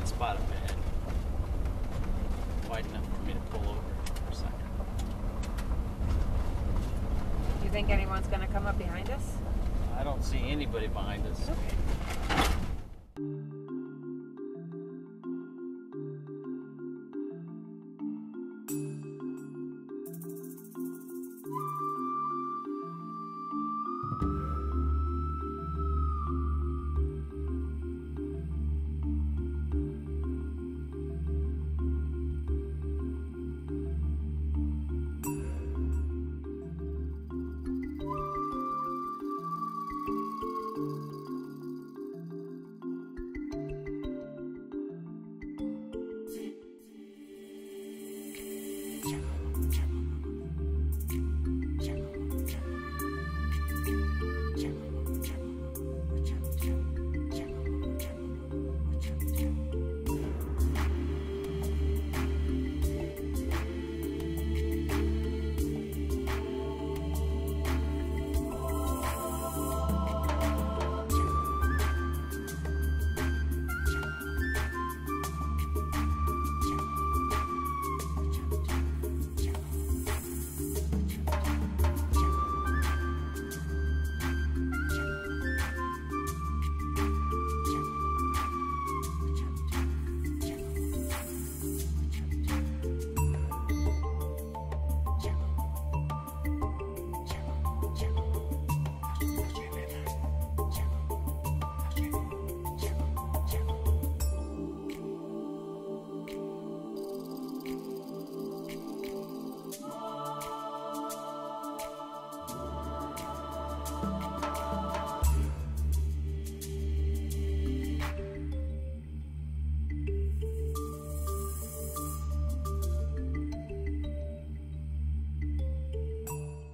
good spot up ahead. Wide enough for me to pull over for a second. Do you think anyone's going to come up behind us? I don't see anybody behind us. Okay.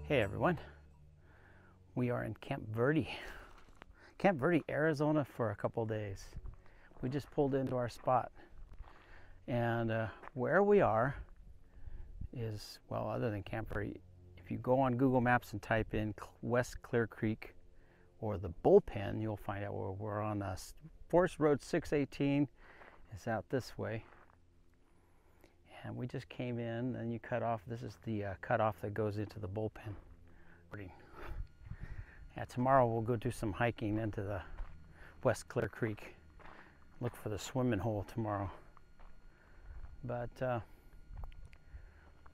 Hey everyone, we are in Camp Verde, Arizona for a couple days. We just pulled into our spot, and where we are is, well, other than Camp Verde, if you go on Google Maps and type in West Clear Creek or the Bull Pen, you'll find out where we're on. Forest Road 618 is out this way. And we just came in, and you cut off. This is the cutoff that goes into the Bull Pen. Yeah, tomorrow we'll go do some hiking into the West Clear Creek. Look for the swimming hole tomorrow. But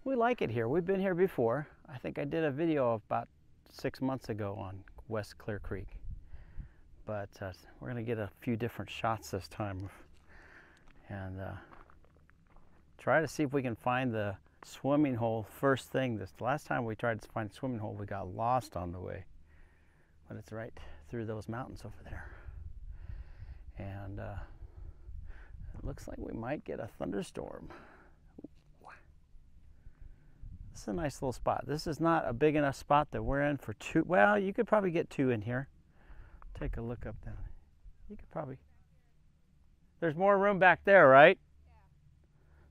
we like it here. We've been here before. I think I did a video about 6 months ago on West Clear Creek. But we're going to get a few different shots this time, and try to see if we can find the swimming hole first thing. This last time we tried to find a swimming hole, we got lost on the way. But it's right through those mountains over there. And it looks like we might get a thunderstorm. Ooh. This is a nice little spot. This is not a big enough spot that we're in for two. Well, you could probably get two in here. Take a look up down. You could probably. There's more room back there, right?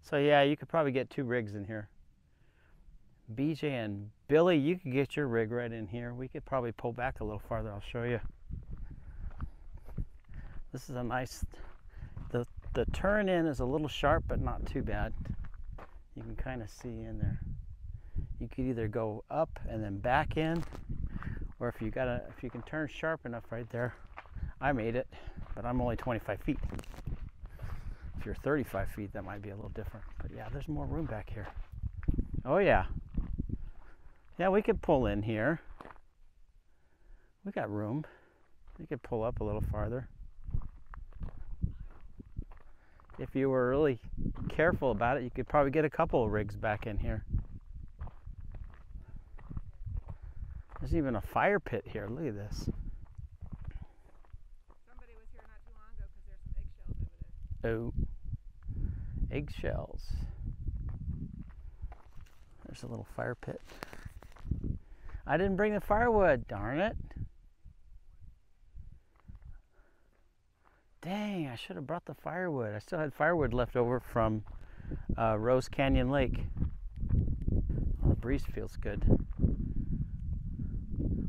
So yeah, you could probably get two rigs in here. BJ and Billy, you could get your rig right in here. We could probably pull back a little farther. I'll show you. This is a nice, the turn in is a little sharp, but not too bad. You can kind of see in there. You could either go up and then back in, or if you can turn sharp enough right there. I made it, but I'm only 25 feet. If you're 35 feet, that might be a little different. But yeah, there's more room back here. Oh yeah. Yeah, we could pull in here. We got room. We could pull up a little farther. If you were really careful about it, you could probably get a couple of rigs back in here. There's even a fire pit here. Look at this. Somebody was here not too long ago because there's some eggshells over there. Oh. Eggshells. There's a little fire pit. I didn't bring the firewood, darn it. Dang, I should have brought the firewood. I still had firewood left over from Rose Canyon Lake. Oh, the breeze feels good.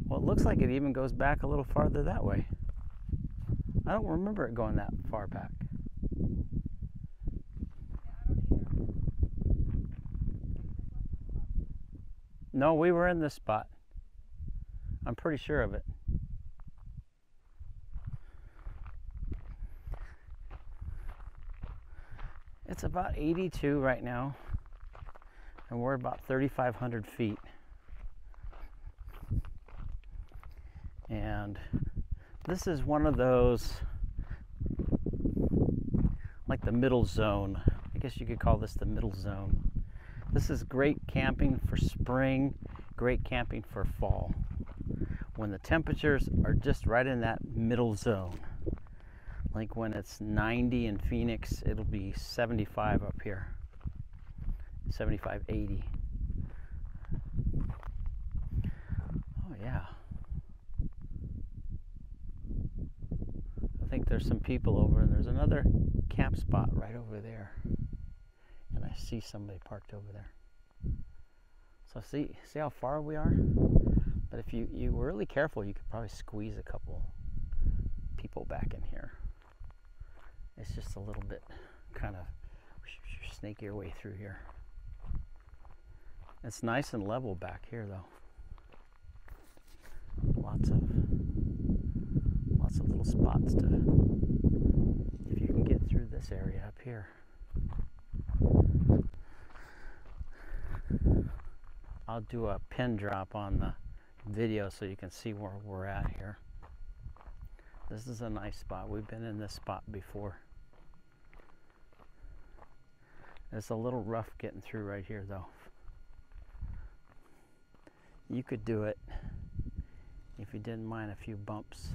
Well, it looks like it even goes back a little farther that way. I don't remember it going that far back. No, we were in this spot. I'm pretty sure of it. It's about 82 right now, and we're about 3,500 feet. And this is one of those, like the middle zone. I guess you could call this the middle zone. This is great camping for spring, great camping for fall, when the temperatures are just right in that middle zone. Like when it's 90 in Phoenix, it'll be 75 up here, 75, 80. Oh yeah. I think there's some people over, and there's another camp spot right over there. And I see somebody parked over there. So see how far we are? But if you were really careful, you could probably squeeze a couple people back in here. It's just a little bit kind of snake your way through here. It's nice and level back here though. Lots of little spots to, if you can get through this area up here. I'll do a pin drop on the video so you can see where we're at here. This is a nice spot. We've been in this spot before. It's a little rough getting through right here though. You could do it if you didn't mind a few bumps.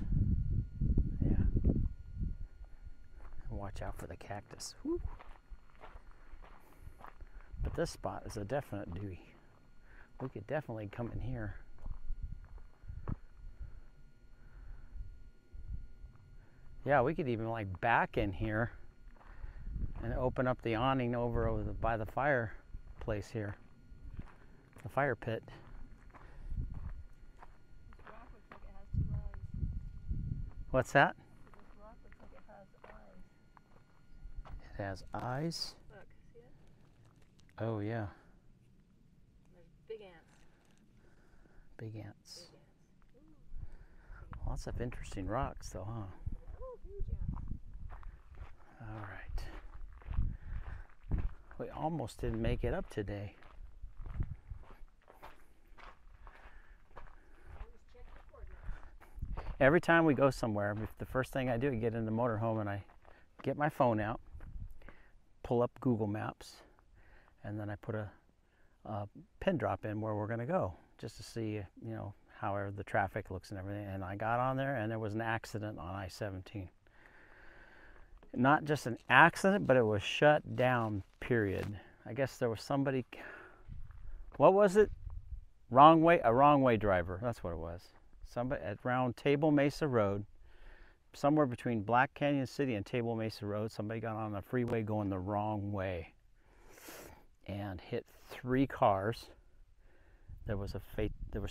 Yeah. And watch out for the cactus. Woo. But this spot is a definite doozy. We could definitely come in here. Yeah, we could even like back in here and open up the awning over by the fireplace here, the fire pit. This rock looks like it has two eyes. What's that? This rock looks like it has eyes. It has eyes? Look, see it? Oh yeah. Big ants. Lots of interesting rocks though, huh? All right. We almost didn't make it up today. Every time we go somewhere, the first thing I do is get in the motorhome and I get my phone out, pull up Google Maps, and then I put a pin drop in where we're going to go, just to see, you know, how the traffic looks and everything. And I got on there, and there was an accident on I-17. Not just an accident, but it was shut down, period. I guess there was somebody, what was it? Wrong way, a wrong way driver, that's what it was. Somebody at Round Table Mesa Road, somewhere between Black Canyon City and Table Mesa Road, somebody got on the freeway going the wrong way and hit 3 cars. There was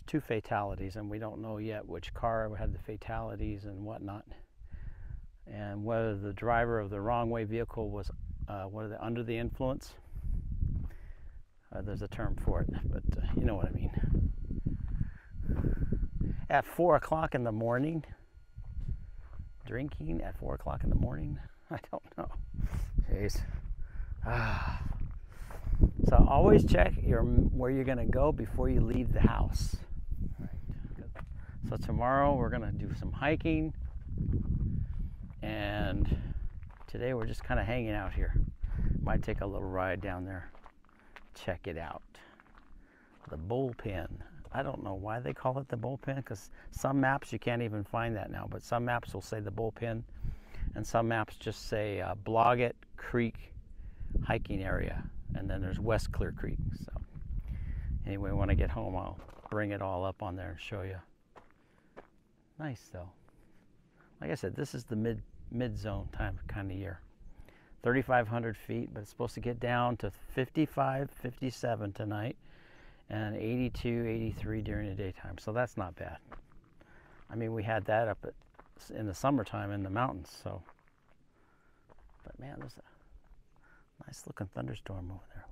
2 fatalities, and we don't know yet which car had the fatalities and whatnot, and whether the driver of the wrong way vehicle was under the influence. There's a term for it, but you know what I mean. At 4 o'clock in the morning, drinking at 4 o'clock in the morning. I don't know. Jeez. Ah. So always check where you're going to go before you leave the house. All right. So tomorrow we're going to do some hiking, and today we're just kind of hanging out here. Might take a little ride down there. Check it out. The Bull Pen. I don't know why they call it the Bull Pen, because some maps you can't even find that now, but some maps will say the Bull Pen, and some maps just say Bloggett Creek Hiking Area. And then there's West Clear Creek. So anyway, when I get home, I'll bring it all up on there and show you. Nice though. Like I said, this is the mid zone time kind of year. 3,500 feet, but it's supposed to get down to 55, 57 tonight, and 82, 83 during the daytime. So that's not bad. I mean, we had that up in the summertime in the mountains. So, but man, there's a nice looking thunderstorm over there.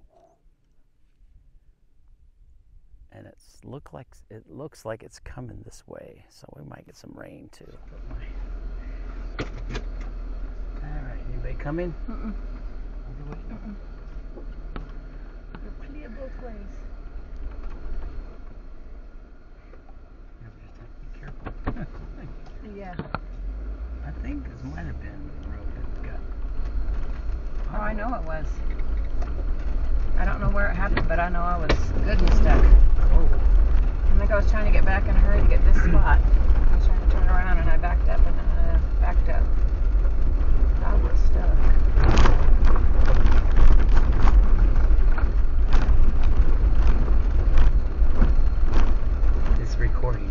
and it looks like it's coming this way, so we might get some rain too. All right, anybody coming? Mm-mm. Mm-mm. We're clear both ways. Yeah, we just have to be careful. Yeah. I think this might have been the road that got. Oh, I know it was. I don't know where it happened, but I know I was good and stuck. Oh. I think I was trying to get back in a hurry to get this spot. I was trying to turn around and I backed up and backed up. I was stuck. It's recording.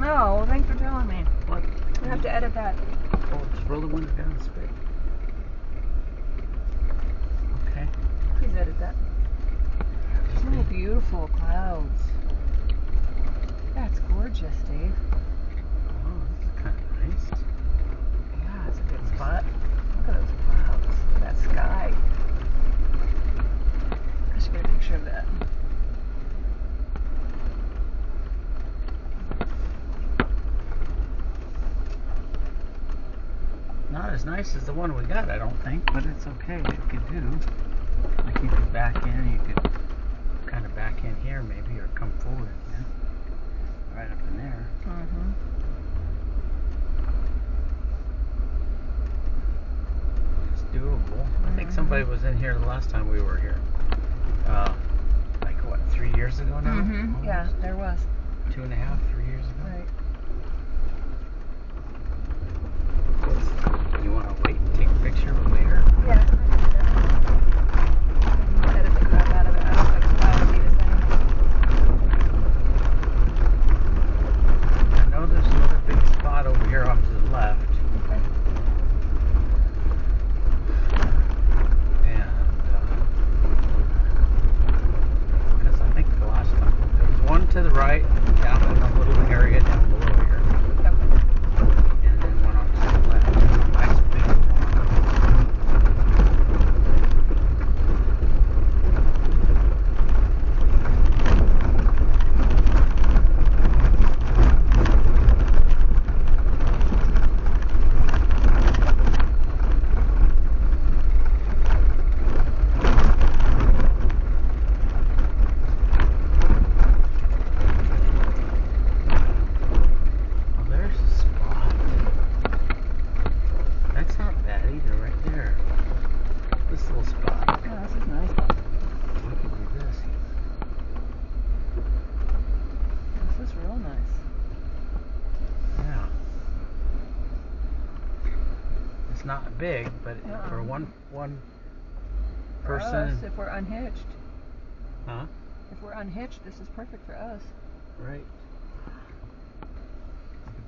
Oh, well, thanks for telling me. What? I have to edit that. Oh, just roll the window down and speak. Please edit that. Oh, beautiful clouds. That's gorgeous, Dave. Oh, this is kind of nice. Yeah, it's a good spot. Look at those clouds. Look at that sky. I should get a picture of that. Not as nice as the one we got, I don't think, but it's okay. It could do. Like you could back in, you could kind of back in here maybe, or come forward, yeah? Right up in there. Mm-hmm. It's doable. Mm-hmm. I think somebody was in here the last time we were here. Like what, 3 years ago now? Mm-hmm. Yeah, there was. 2.5, 3 years ago. Right. You want to wait and take a picture later? Yeah. Not big, but for one person. For us, if we're unhitched. Huh? If we're unhitched, this is perfect for us. Right.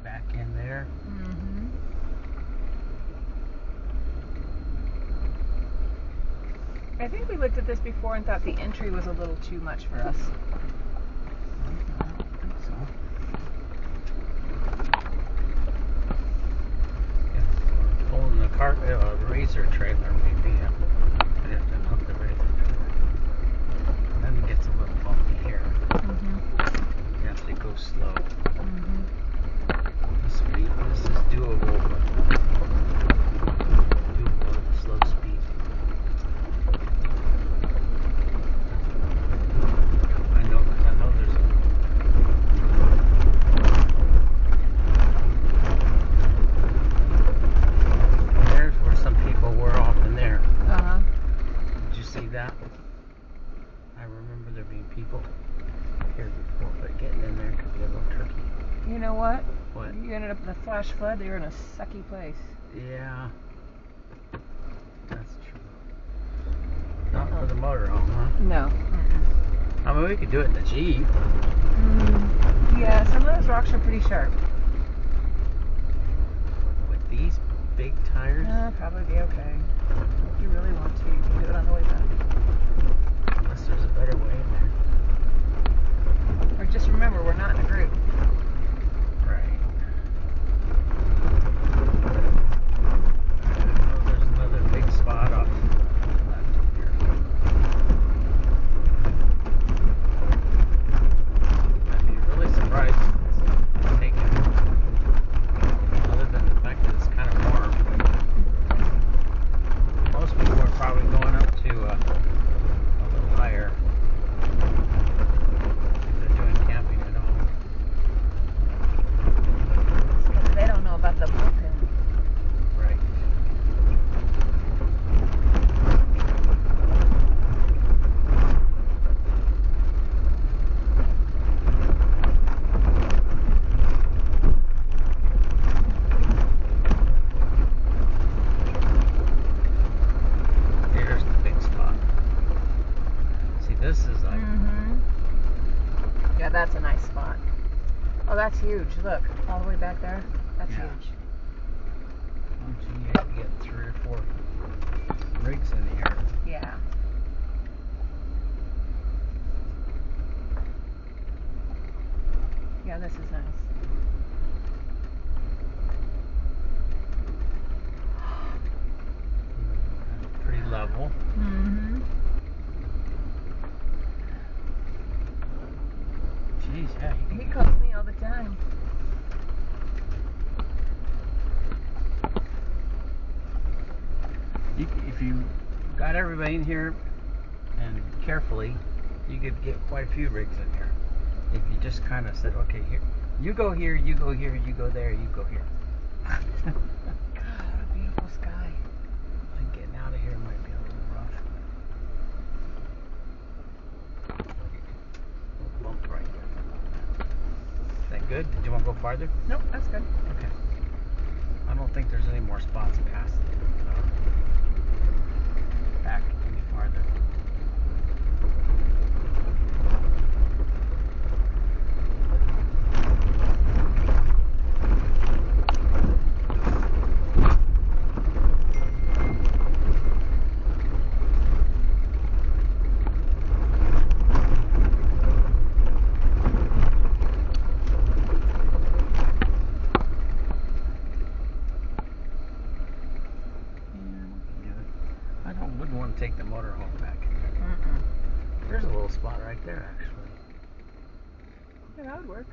Back in there. Mm-hmm. I think we looked at this before and thought the entry was a little too much for us. I don't think so. Razor trailer, maybe. I'd have to hook the razor trailer. Then it gets a little bumpy here. Mm-hmm. You have to go slow. Mm-hmm. This is doable, but doable at a slow speed. I know, because I know there's a people here before, but getting in there could be a little tricky. You know what? What? You ended up in a flash flood, you're in a sucky place. Yeah. That's true. Not for the motorhome, huh? No. I mean, we could do it in the Jeep. Yeah, some of those rocks are pretty sharp. With these big tires? Probably be okay. If you really want to, you can do it on the way back. Unless there's a better way in there. Or just remember, we're not in a group. Right. I know there's another big spot off to the left here. huge. Look, all the way back there. That's huge. You have to get 3 or 4 rigs in here. Yeah. Yeah, this is nice. Pretty level. Mm-hmm. Jeez, yeah. He calls me all the time. If you got everybody in here and carefully, you could get quite a few rigs in here. If you just kind of said, okay, here, you go here, you go here, you go there, you go here. God, what a beautiful sky. I think getting out of here might be a little rough. A little bump right there. Is that good? Did you want to go farther? Nope, that's good. Okay. I don't think there's any more spots past back any farther. Take the motorhome back. There's a little spot right there, actually. Yeah, that would work.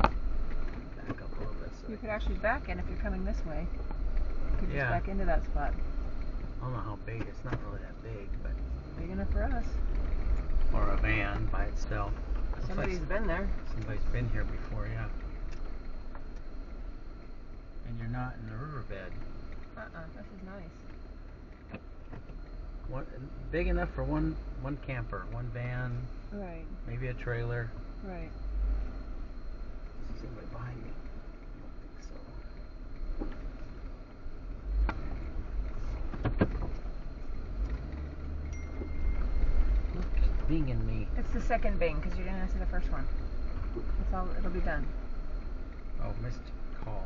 Back up a little bit. So you could actually back in if you're coming this way. You could just back into that spot. I don't know how big. It's not really that big, but big enough for us. Or a van by itself. Somebody's been there. Somebody's been here before, yeah. And you're not in the riverbed. This is nice. One, big enough for one camper, one van, right? Maybe a trailer, right? Is there anybody behind me? I don't think so. Look, binging me. It's the second bing because you didn't answer the first one. That's all. It'll be done. Oh, missed call.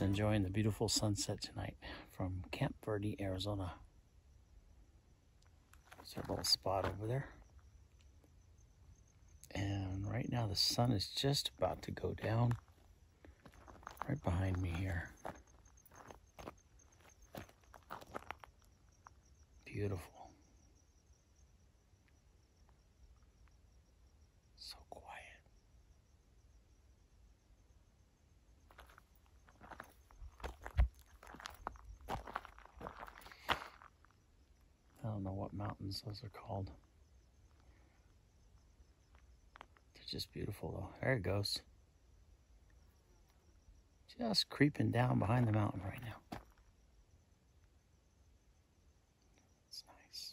Enjoying the beautiful sunset tonight from Camp Verde, Arizona. There's our little spot over there. And right now the sun is just about to go down right behind me here. Beautiful. I don't know what mountains those are called. just beautiful though. There it goes. Just creeping down behind the mountain right now. It's nice.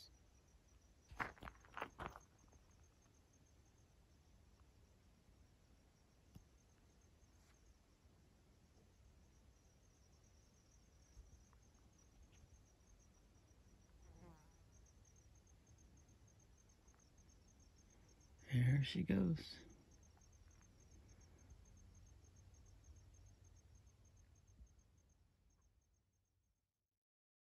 There she goes.